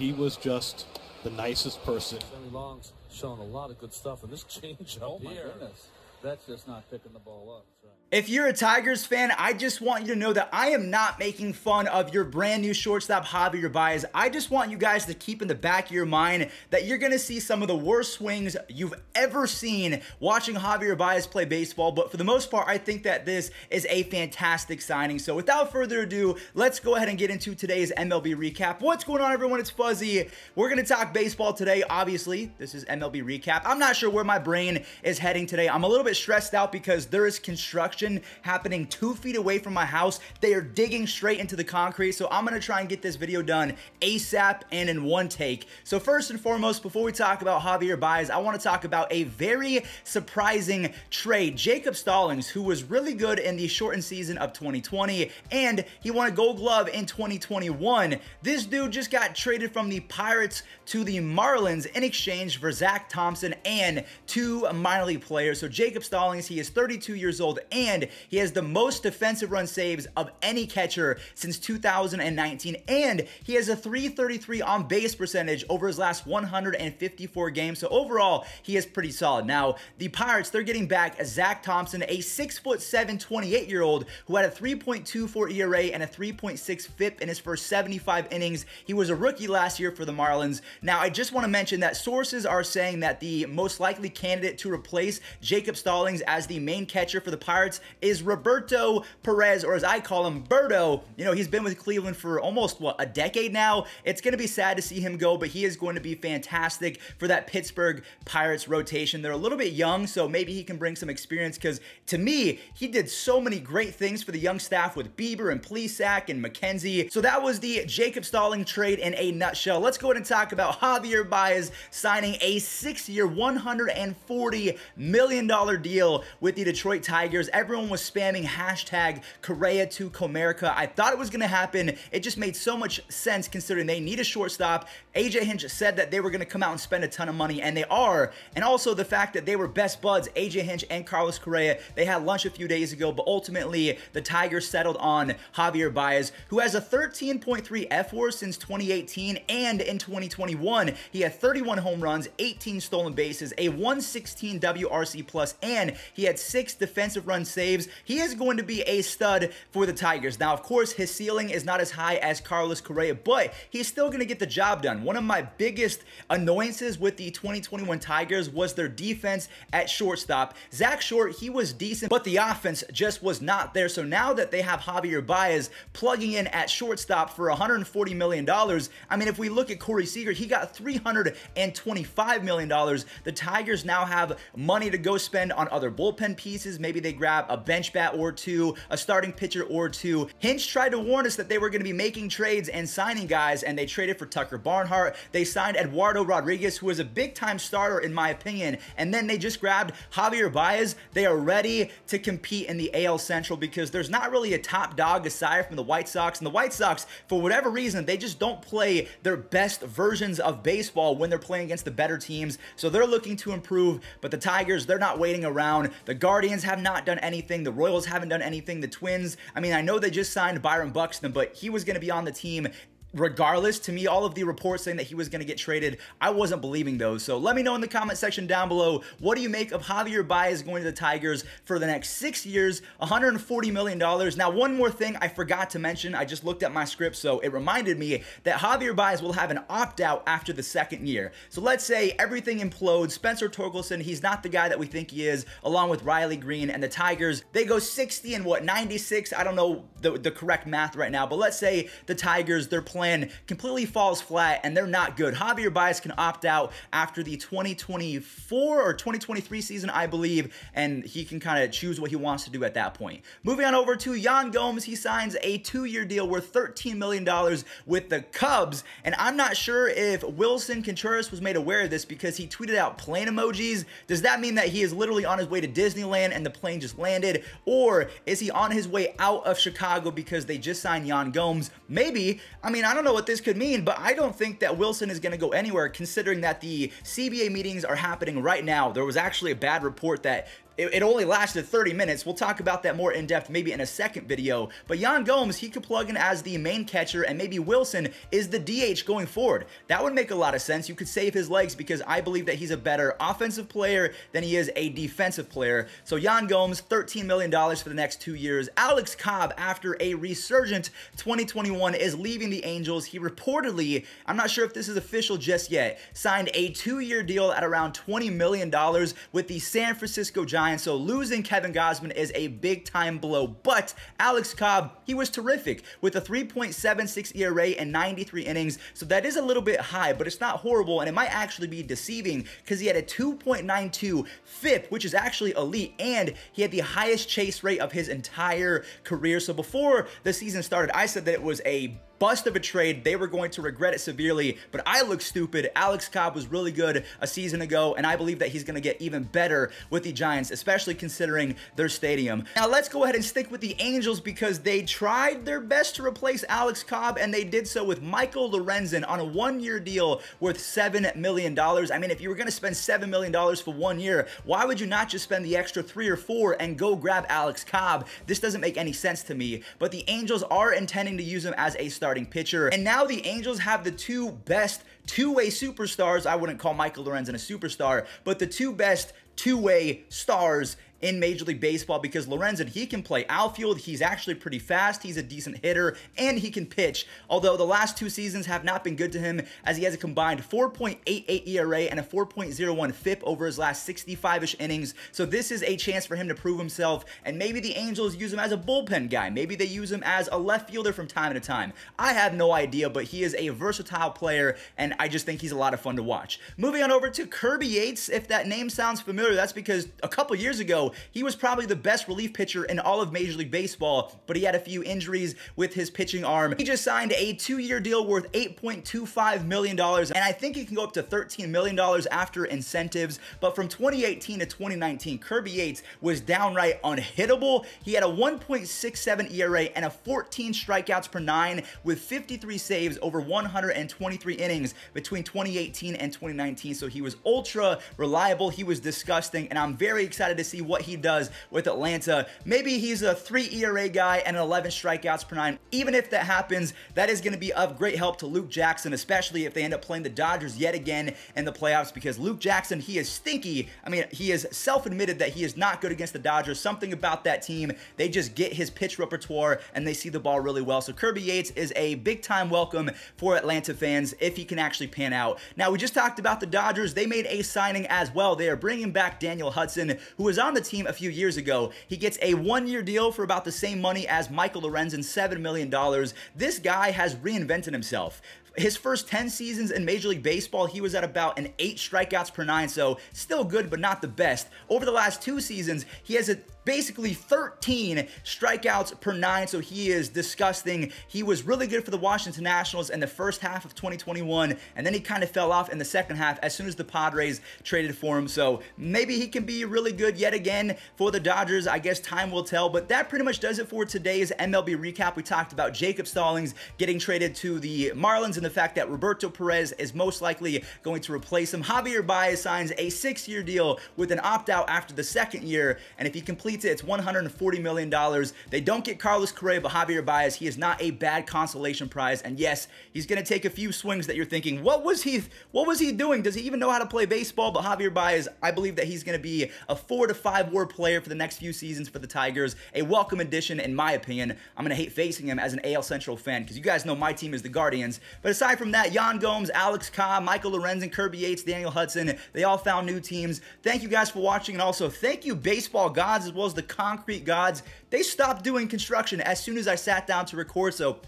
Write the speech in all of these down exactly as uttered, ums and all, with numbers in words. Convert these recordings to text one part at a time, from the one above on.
He was just the nicest person. Sonny Long's showing a lot of good stuff, and this change up oh my here. Goodness. That's just not picking the ball up. Right. If you're a Tigers fan, I just want you to know that I am not making fun of your brand new shortstop, Javier Báez. I just want you guys to keep in the back of your mind that you're going to see some of the worst swings you've ever seen watching Javier Báez play baseball. But for the most part, I think that this is a fantastic signing. So without further ado, let's go ahead and get into today's M L B recap. What's going on, everyone? It's Fuzzy. We're going to talk baseball today. Obviously, this is M L B recap. I'm not sure where my brain is heading today. I'm a little bit stressed out because there is construction happening two feet away from my house. They are digging straight into the concrete, so I'm gonna try and get this video done ASAP and in one take. So first and foremost, before we talk about Javier Báez, I want to talk about a very surprising trade. Jacob Stallings, who was really good in the shortened season of twenty twenty, and he won a Gold Glove in twenty twenty-one. This dude just got traded from the Pirates to the Marlins in exchange for Zach Thompson and two minor league players. So Jacob Stallings, he is thirty-two years old, and he has the most defensive run saves of any catcher since two thousand nineteen, and he has a three thirty-three on base percentage over his last one hundred fifty-four games. So overall, he is pretty solid. Now, the Pirates, they're getting back Zach Thompson, a six foot seven, twenty-eight-year-old who had a three point two four E R A and a three point six F I P in his first seventy-five innings. He was a rookie last year for the Marlins. Now, I just want to mention that sources are saying that the most likely candidate to replace Jacob Stallings Stallings as the main catcher for the Pirates is Roberto Perez, or as I call him, Berto. You know, he's been with Cleveland for almost, what, a decade now? It's going to be sad to see him go, but he is going to be fantastic for that Pittsburgh Pirates rotation. They're a little bit young, so maybe he can bring some experience, because to me, he did so many great things for the young staff with Bieber and Plesak and McKenzie. So that was the Jacob Stallings trade in a nutshell. Let's go ahead and talk about Javier Báez signing a six-year, one hundred forty million dollars deal with the Detroit Tigers. Everyone was spamming hashtag Correa to Comerica. I thought it was going to happen. It just made so much sense considering they need a shortstop. A J Hinch said that they were going to come out and spend a ton of money, and they are. And also the fact that they were best buds, A J Hinch and Carlos Correa. They had lunch a few days ago, but ultimately the Tigers settled on Javier Báez, who has a thirteen point three F W A R since twenty eighteen, and in twenty twenty-one, he had thirty-one home runs, eighteen stolen bases, a one sixteen W R C plus, and And he had six defensive run saves. He is going to be a stud for the Tigers. Now, of course, his ceiling is not as high as Carlos Correa, but he's still going to get the job done. One of my biggest annoyances with the twenty twenty-one Tigers was their defense at shortstop. Zach Short, he was decent, but the offense just was not there. So now that they have Javier Báez plugging in at shortstop for one hundred forty million dollars, I mean, if we look at Corey Seager, he got three hundred twenty-five million dollars. The Tigers now have money to go spend on on other bullpen pieces. Maybe they grab a bench bat or two, a starting pitcher or two. Hinch tried to warn us that they were going to be making trades and signing guys, and they traded for Tucker Barnhart. They signed Eduardo Rodriguez, who is a big-time starter in my opinion, and then they just grabbed Javier Báez. They are ready to compete in the A L Central because there's not really a top dog aside from the White Sox, and the White Sox, for whatever reason, they just don't play their best versions of baseball when they're playing against the better teams, so they're looking to improve, but the Tigers, they're not waiting around. Around. The Guardians have not done anything. The Royals haven't done anything. The Twins, I mean, I know they just signed Byron Buxton, but he was going to be on the team regardless. To me, all of the reports saying that he was going to get traded, I wasn't believing those. So let me know in the comment section down below, what do you make of Javier Báez going to the Tigers for the next six years, one hundred forty million dollars. Now, one more thing I forgot to mention. I just looked at my script, so it reminded me that Javier Báez will have an opt-out after the second year. So let's say everything implodes. Spencer Torkelson, he's not the guy that we think he is, along with Riley Green, and the Tigers, they go sixty and what, ninety-six? I don't know the, the correct math right now, but let's say the Tigers, they're playing plan completely falls flat and they're not good. Javier Báez can opt out after the twenty twenty-four or twenty twenty-three season, I believe, and he can kind of choose what he wants to do at that point. Moving on over to Yan Gomes, he signs a two-year deal worth thirteen million dollars with the Cubs, and I'm not sure if Wilson Contreras was made aware of this because he tweeted out plane emojis. Does that mean that he is literally on his way to Disneyland and the plane just landed, or is he on his way out of Chicago because they just signed Yan Gomes? Maybe. I mean, I don't know what this could mean, but I don't think that Wilson is going to go anywhere considering that the C B A meetings are happening right now. There was actually a bad report that It, it only lasted thirty minutes. We'll talk about that more in depth maybe in a second video. But Yan Gomes, he could plug in as the main catcher, and maybe Wilson is the D H going forward. That would make a lot of sense. You could save his legs because I believe that he's a better offensive player than he is a defensive player. So Yan Gomes, thirteen million dollars for the next two years. Alex Cobb, after a resurgent twenty twenty-one, is leaving the Angels. He reportedly, I'm not sure if this is official just yet, signed a two-year deal at around twenty million dollars with the San Francisco Giants. So losing Kevin Gausman is a big-time blow. But Alex Cobb, he was terrific with a three point seven six E R A and ninety-three innings. So that is a little bit high, but it's not horrible, and it might actually be deceiving because he had a two point nine two F I P, which is actually elite, and he had the highest chase rate of his entire career. So before the season started, I said that it was a bust of a trade. They were going to regret it severely, but I look stupid. Alex Cobb was really good a season ago, and I believe that he's going to get even better with the Giants, especially considering their stadium. Now let's go ahead and stick with the Angels because they tried their best to replace Alex Cobb, and they did so with Michael Lorenzen on a one-year deal worth seven million dollars. I mean, if you were going to spend seven million dollars for one year, why would you not just spend the extra three or four and go grab Alex Cobb? This doesn't make any sense to me, but the Angels are intending to use him as a starter starting pitcher. And now the Angels have the two best two-way superstars. I wouldn't call Michael Lorenzen a superstar, but the two best two-way stars in Major League Baseball, because Lorenzen, he can play outfield, he's actually pretty fast, he's a decent hitter, and he can pitch, although the last two seasons have not been good to him, as he has a combined four point eight eight E R A and a four point oh one F I P over his last sixty-five-ish innings. So this is a chance for him to prove himself, and maybe the Angels use him as a bullpen guy, maybe they use him as a left fielder from time to time. I have no idea, but he is a versatile player, and I just think he's a lot of fun to watch. Moving on over to Kirby Yates. If that name sounds familiar, that's because a couple years ago, he was probably the best relief pitcher in all of Major League Baseball, but he had a few injuries with his pitching arm. He just signed a two-year deal worth eight point two five million dollars, and I think he can go up to thirteen million dollars after incentives, but from twenty eighteen to twenty nineteen, Kirby Yates was downright unhittable. He had a one point six seven E R A and a fourteen strikeouts per nine with fifty-three saves over one hundred twenty-three innings between twenty eighteen and twenty nineteen, so he was ultra reliable. He was disgusting, and I'm very excited to see what he does with Atlanta. Maybe he's a three E R A guy and an eleven strikeouts per nine. Even if that happens, that is going to be of great help to Luke Jackson, especially if they end up playing the Dodgers yet again in the playoffs, because Luke Jackson, he is stinky. I mean, he is self-admitted that he is not good against the Dodgers. Something about that team, they just get his pitch repertoire and they see the ball really well. So Kirby Yates is a big-time welcome for Atlanta fans if he can actually pan out. Now, we just talked about the Dodgers. They made a signing as well. They are bringing back Daniel Hudson, who was on the team a few years ago. He gets a one-year deal for about the same money as Michael Lorenzen, seven million dollars. This guy has reinvented himself. His first ten seasons in Major League Baseball, he was at about an eight strikeouts per nine, so still good, but not the best. Over the last two seasons, he has a basically thirteen strikeouts per nine, so he is disgusting. He was really good for the Washington Nationals in the first half of twenty twenty-one, and then he kind of fell off in the second half as soon as the Padres traded for him, so maybe he can be really good yet again for the Dodgers. I guess time will tell, but that pretty much does it for today's M L B recap. We talked about Jacob Stallings getting traded to the Marlins and the fact that Roberto Perez is most likely going to replace him. Javier Baez signs a six-year deal with an opt-out after the second year, and if he completes it, it's one hundred forty million dollars. They don't get Carlos Correa, but Javier Baez, he is not a bad consolation prize, and yes, he's going to take a few swings that you're thinking, what was he, what was he doing? Does he even know how to play baseball? But Javier Baez, I believe that he's going to be a four to five war player for the next few seasons for the Tigers, a welcome addition, in my opinion. I'm going to hate facing him as an A L Central fan because you guys know my team is the Guardians. But aside from that, Yan Gomes, Alex Cobb, Michael Lorenzen, Kirby Yates, Daniel Hudson, they all found new teams. Thank you guys for watching, and also thank you baseball gods as well as the concrete gods. They stopped doing construction as soon as I sat down to record, so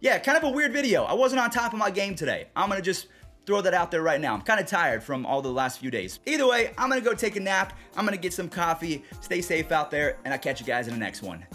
yeah, kind of a weird video. I wasn't on top of my game today. I'm going to just throw that out there right now. I'm kind of tired from all the last few days. Either way, I'm going to go take a nap. I'm going to get some coffee. Stay safe out there, and I'll catch you guys in the next one.